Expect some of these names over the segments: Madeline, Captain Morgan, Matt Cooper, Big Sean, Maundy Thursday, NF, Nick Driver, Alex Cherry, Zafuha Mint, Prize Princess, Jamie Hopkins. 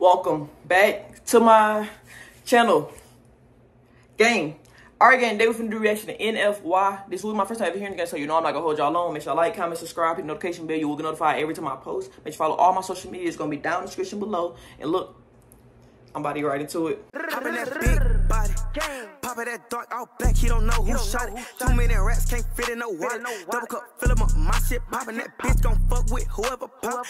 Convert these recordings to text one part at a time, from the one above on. Welcome back to my channel. Gang. Alright, gang, today we're finna do reaction to NFY. This was my first time ever hearing it, so you know I'm not gonna hold y'all long. Make sure you like, comment, subscribe, hit the notification bell. You will get notified every time I post. Make sure you follow all my social media. It's gonna be down in the description below. And look, I'm about to get right into it. Poppin' that big body, poppin' that dark out black, he don't know who shot it. Too many rats can't fit in no water. Double cup, fill him up, my shit poppin'. That bitch gon' fuck with whoever pop.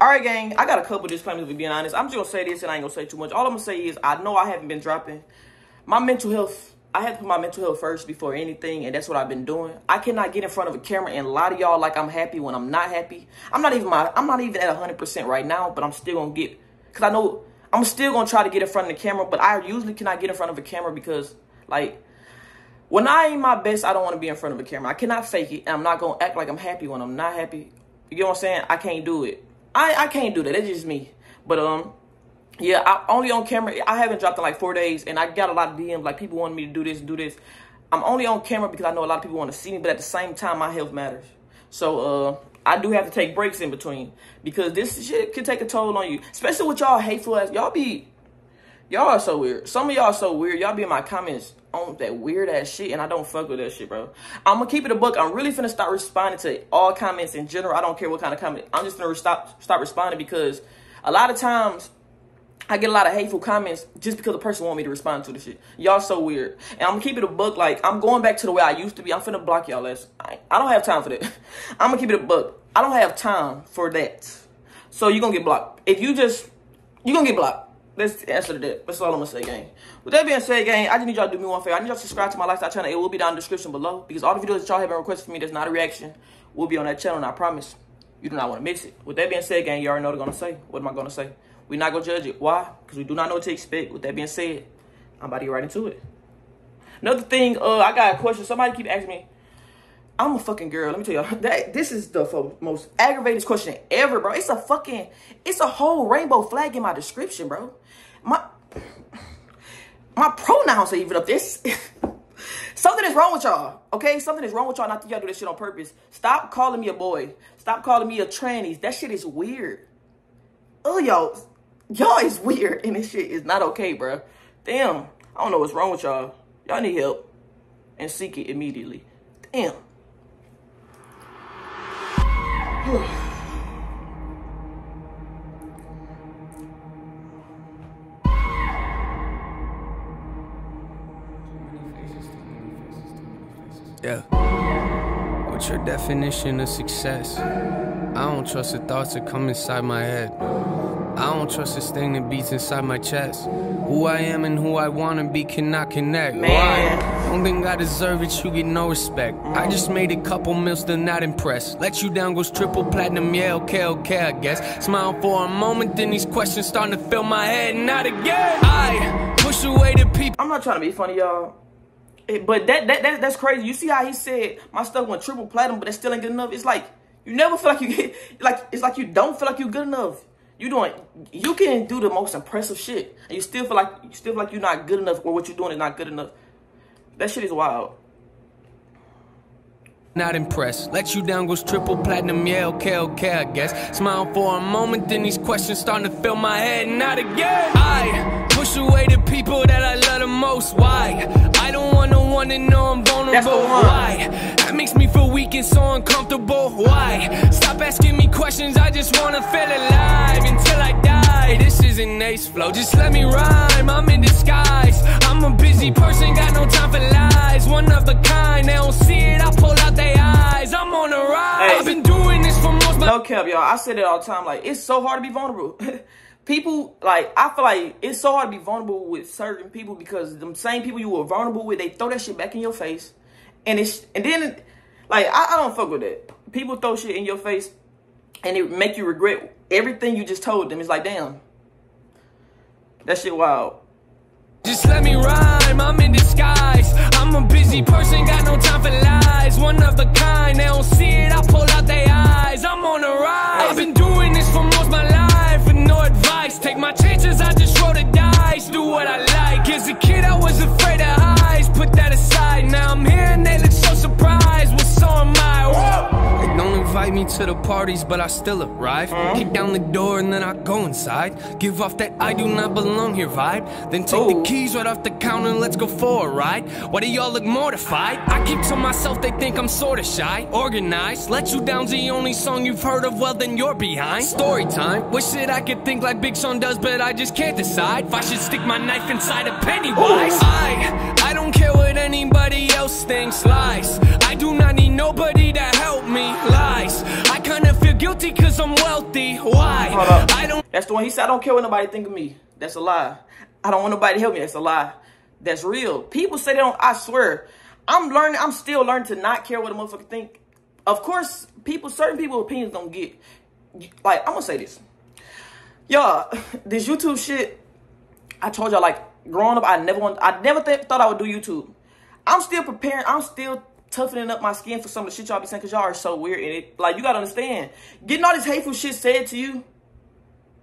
Alright, gang, I got a couple disclaimers to be honest. I'm just gonna say this and I ain't gonna say too much. All I'm gonna say is I know I haven't been dropping my mental health. I had to put my mental health first before anything, and that's what I've been doing. I cannot get in front of a camera and lie to y'all like I'm happy when I'm not happy. I'm not even at 100% right now, but I'm still gonna get, cause I know I'm still gonna try to get in front of the camera, but I usually cannot get in front of a camera because, like, when I ain't my best, I don't want to be in front of a camera. I cannot fake it, and I'm not gonna act like I'm happy when I'm not happy. You know what I'm saying? I can't do it. I can't do that. That's just me. But yeah, I only on camera. I haven't dropped in like 4 days, and I got a lot of DMs. Like, people wanted me to do this and do this. I'm only on camera because I know a lot of people want to see me, but at the same time, my health matters. So, I do have to take breaks in between because this shit can take a toll on you. Especially with y'all hateful ass. Y'all are so weird. Some of y'all are so weird. Y'all be in my comments on that weird ass shit, and I don't fuck with that shit, bro. I'm gonna keep it a book. I'm really finna start responding to all comments in general. I don't care what kind of comment. I'm just gonna stop responding because a lot of times, I get a lot of hateful comments just because the person want me to respond to the shit. Y'all so weird. And I'm going to keep it a buck. Like, I'm going back to the way I used to be. I'm finna block y'all ass. I don't have time for that. I'm going to keep it a buck. I don't have time for that. So you're going to get blocked. If you just, you're going to get blocked. That's the answer to that. That's all I'm going to say, gang. With that being said, gang, I just need y'all to do me one favor. I need y'all to subscribe to my lifestyle channel. It will be down in the description below. Because all the videos that y'all have been requesting for me that's not a reaction will be on that channel. And I promise you do not want to miss it. With that being said, gang, you already know what I'm going to say. What am I going to say? We're not going to judge it. Why? Because we do not know what to expect. With that being said, I'm about to get right into it. Another thing, I got a question. Somebody keep asking me. I'm a fucking girl. Let me tell y'all. This is the most aggravating question ever, bro. It's a fucking, it's a whole rainbow flag in my description, bro. My pronouns are even up this. Something is wrong with y'all, okay? Something is wrong with y'all. Not that y'all do this shit on purpose. Stop calling me a boy. Stop calling me a trannies. That shit is weird. Oh, y'all. Y'all is weird, and this shit is not okay, bro. Damn. I don't know what's wrong with y'all. Y'all need help and seek it immediately. Damn. Yeah. What's your definition of success? I don't trust the thoughts that come inside my head. I don't trust this thing that beats inside my chest. Who I am and who I want to be cannot connect. Man. Why? Don't think I deserve it, you get no respect. I just made a couple mils, still not impressed. Let you down goes triple platinum, yeah, okay, I guess. Smile for a moment, then these questions starting to fill my head, not again. I push away the people. I'm not trying to be funny, y'all. But that's crazy. You see how he said my stuff went triple platinum, but that still ain't good enough? It's like, you never feel like you get, like, it's like you don't feel like you're good enough. You can do the most impressive shit, and you still feel like you're not good enough, or what you're doing is not good enough. That shit is wild. Not impressed. Let you down goes triple platinum, yeah, okay, I guess. Smile for a moment, then these questions starting to fill my head, not again. I push away the people that I love the most. Why? I don't want no one to know I'm vulnerable. Why? That makes me feel weak and so uncomfortable. Why? Stop asking me questions, I just want to feel alive until I die. This is an ace flow, just let me rhyme. I'm in disguise, I'm a busy person, got no time for lies. One of a kind, they don't see it, I pull out their eyes. I'm on the rise, hey. I've been doing this for most. No cap, y'all, I said it all the time, like, it's so hard to be vulnerable. People, like, I feel like it's so hard to be vulnerable with certain people because them same people you were vulnerable with, they throw that shit back in your face. And then, like, I don't fuck with that. People throw shit in your face and it make you regret everything you just told them. It's like, damn, that shit wild. Just let me rhyme, I'm in disguise. I'm a busy person, got no time for lies. One of a kind, they don't see it, I pull out their eyes. I'm on the rise, I've been doing this for most my life. With no advice, take my chances, I just roll the dice. Do what I like, as a kid I was afraid of eyes. Put that aside, now I'm here and they look so surprised. Well, so am I, whoa. They don't invite me me to the parties, but I still arrive. Kick down the door and then I go inside. Give off that I do not belong here vibe. Then take the keys right off the counter and let's go for a ride. Why do y'all look mortified? I keep to myself, they think I'm sorta shy. Organized, let you down's the only song you've heard of, well then you're behind. Story time, wish that I could think like Big Sean does, but I just can't decide if I should stick my knife inside a Pennywise. I don't care what anybody else thinks. Lies, I do not need nobody to help me. Lies, I kinda feel guilty cause I'm wealthy. Why? I don't. That's the one he said, I don't care what nobody think of me. That's a lie. I don't want nobody to help me. That's a lie. That's real. People say they don't. I swear, I'm learning. I'm still learning to not care what a motherfucker think. Of course, people, certain people's opinions don't get. Like, I'm gonna say this, y'all. This YouTube shit, I told y'all, like, growing up, I never thought I would do YouTube. I'm still preparing. I'm still toughening up my skin for some of the shit y'all be saying, because y'all are so weird. And it, like, you gotta understand, getting all this hateful shit said to you,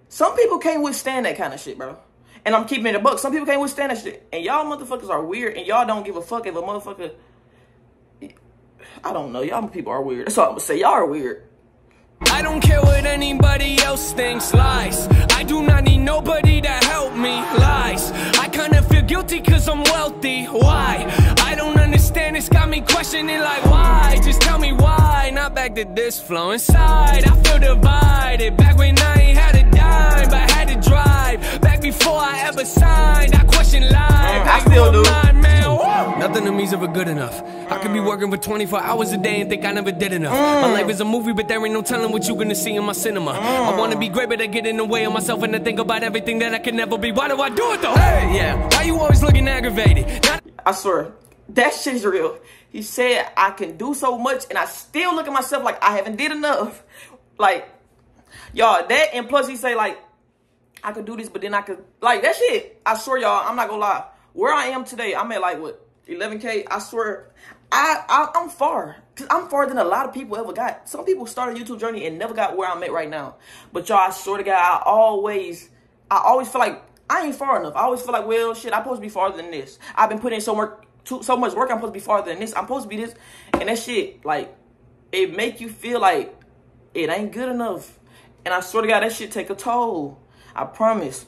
some people can't withstand that kind of shit, bro. And I'm keeping it a buck. Some people can't withstand that shit. And y'all motherfuckers are weird. And y'all don't give a fuck if a motherfucker, I don't know. Y'all people are weird. That's all I'm gonna say. Y'all are weird. I don't care what anybody else thinks. Lies, I do not need nobody to help me. Lies, I kinda feel guilty cause I'm wealthy. Why? I don't understand, it's got me questioning like why? Just tell me why, not back to this flow inside. I feel divided, back when I ain't had a dime, but had to drive, back before I ever signed. I question life, I still do. Nothing to me's ever good enough. I could be working for 24 hours a day and think I never did enough. My life is a movie, but there ain't no telling what you gonna see in my cinema. I wanna be great, but I get in the way of myself and I think about everything that I can never be. Why do I do it though? Hey, yeah. Why you always looking aggravated? I swear, that shit is real. He said I can do so much and I still look at myself like I haven't did enough. Like, y'all, that, and plus he say like, I could do this, but then I could, like, that shit. I swear, y'all, I'm not gonna lie. Where I am today, I'm at like what, 11K. I swear, I'm far. Cause I'm farther than a lot of people ever got. Some people started a YouTube journey and never got where I'm at right now. But y'all, I swear to God, I always feel like I ain't far enough. I always feel like, well, shit, I'm supposed to be farther than this. I've been putting in so much work. I'm supposed to be farther than this. I'm supposed to be this, and that shit, like, it make you feel like it ain't good enough. And I swear to God, that shit take a toll. I promise.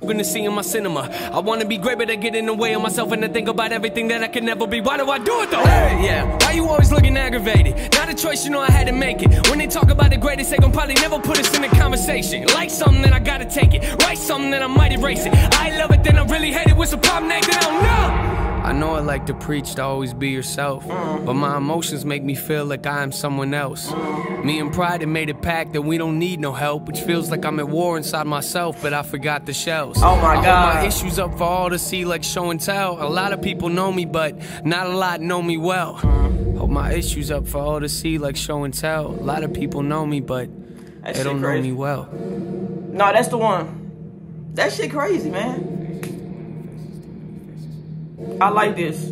I'm gonna see in my cinema. I wanna be great, but I get in the way of myself and I think about everything that I can never be. Why do I do it though? Hey, yeah. Why you always looking aggravated? Not a choice, you know I had to make it. When they talk about the greatest, they gon' probably never put us in a conversation. Like something that I gotta take it, write something that I might erase it. I love it, then I really hate it. What's the problem that I don't know? I know I like to preach to always be yourself, but my emotions make me feel like I am someone else. Me and pride have made a pact that we don't need no help, which feels like I'm at war inside myself, but I forgot the shells. Oh my God. I hold my issues up for all to see like show and tell. A lot of people know me, but not a lot know me well. Hold my issues up for all to see like show and tell. A lot of people know me, but that they don't know me well. No, that's the one. That shit crazy, man. I like this.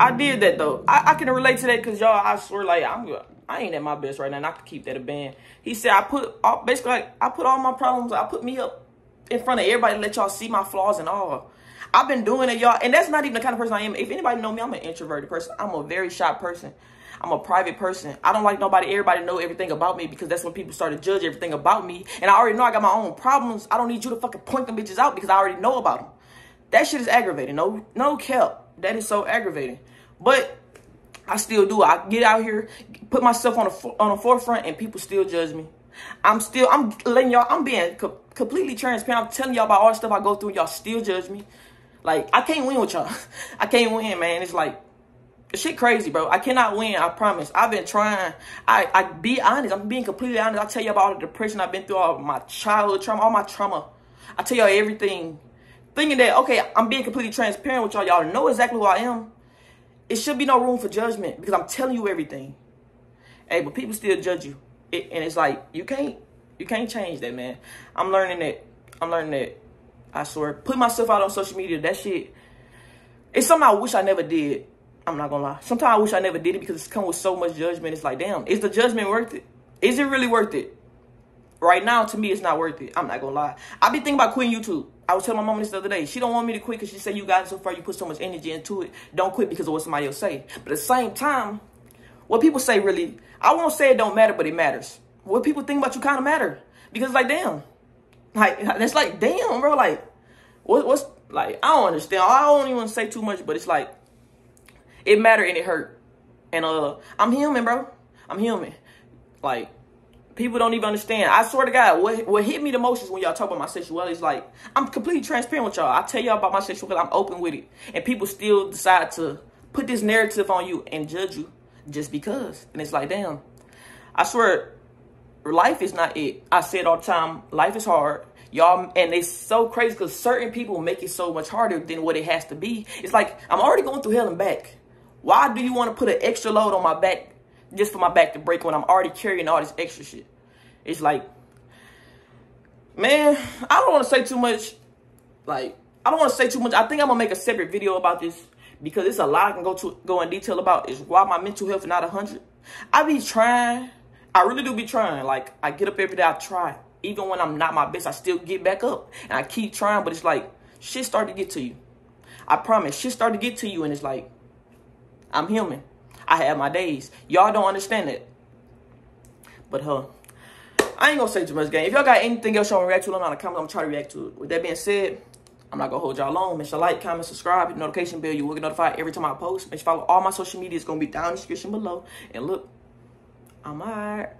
I did that though. I can relate to that because y'all, I swear, like, I ain't at my best right now, and I can keep that a band. He said I put all, basically, like, I put all my problems, I put me up in front of everybody to let y'all see my flaws and all. I've been doing it, y'all, and that's not even the kind of person I am. If anybody know me, I'm an introverted person. I'm a very shy person. I'm a private person. I don't like nobody, everybody know everything about me, because that's when people start to judge everything about me. And I already know I got my own problems. I don't need you to fucking point them bitches out because I already know about them. That shit is aggravating. No cap. That is so aggravating. But I still do. I get out here, put myself on the forefront, and people still judge me. I'm letting y'all, I'm being completely transparent. I'm telling y'all about all the stuff I go through. Y'all still judge me. Like, I can't win with y'all. I can't win, man. It's like, shit crazy, bro. I cannot win, I promise. I've been trying. I be honest. I'm being completely honest. I tell you about all the depression I've been through, all my childhood trauma, all my trauma. I tell y'all everything. Thinking that, okay, I'm being completely transparent with y'all. Y'all know exactly who I am. It should be no room for judgment because I'm telling you everything. Hey, but people still judge you. And it's like, you can't change that, man. I'm learning that. I'm learning that. I swear. Put myself out on social media, that shit. It's something I wish I never did. I'm not gonna lie. Sometimes I wish I never did it because it's come with so much judgment. It's like, damn, is the judgment worth it? Is it really worth it? Right now, to me, it's not worth it. I'm not gonna lie. I be thinking about quitting YouTube. I was telling my mom this the other day. She don't want me to quit because she said, you got so far, you put so much energy into it. Don't quit because of what somebody else say. But at the same time, What people say really, I won't say it don't matter, but it matters. What people think about you kind of matter. Because like, damn. Like, that's like, damn, bro. Like, what's, like, I don't understand. I don't even want to say too much, but it's like, it mattered and it hurt. And I'm human, bro. I'm human. Like, people don't even understand. I swear to God, what hit me the most is when y'all talk about my sexuality. It's like, I'm completely transparent with y'all. I tell y'all about my sexuality. I'm open with it. And people still decide to put this narrative on you and judge you just because. And it's like, damn. I swear, life is not it. I say it all the time. Life is hard. Y'all, and it's so crazy because certain people make it so much harder than what it has to be. It's like, I'm already going through hell and back. Why do you want to put an extra load on my back just for my back to break when I'm already carrying all this extra shit? It's like, man, I don't want to say too much. Like, I don't want to say too much. I think I'm going to make a separate video about this because it's a lot I can go in detail about is why my mental health is not 100. I be trying. I really do be trying. Like, I get up every day. I try. Even when I'm not my best, I still get back up. And I keep trying. But it's like, shit start to get to you. I promise. Shit start to get to you. And it's like, I'm human. I have my days. Y'all don't understand it. But, I ain't gonna say too much, gang. If y'all got anything else y'all wanna react to, let me know in the comments. I'm gonna try to react to it. With that being said, I'm not gonna hold y'all long. Make sure to like, comment, subscribe, hit the notification bell. You will get notified every time I post. Make sure to follow all my social media. It's gonna be down in the description below. And look, I'm alright.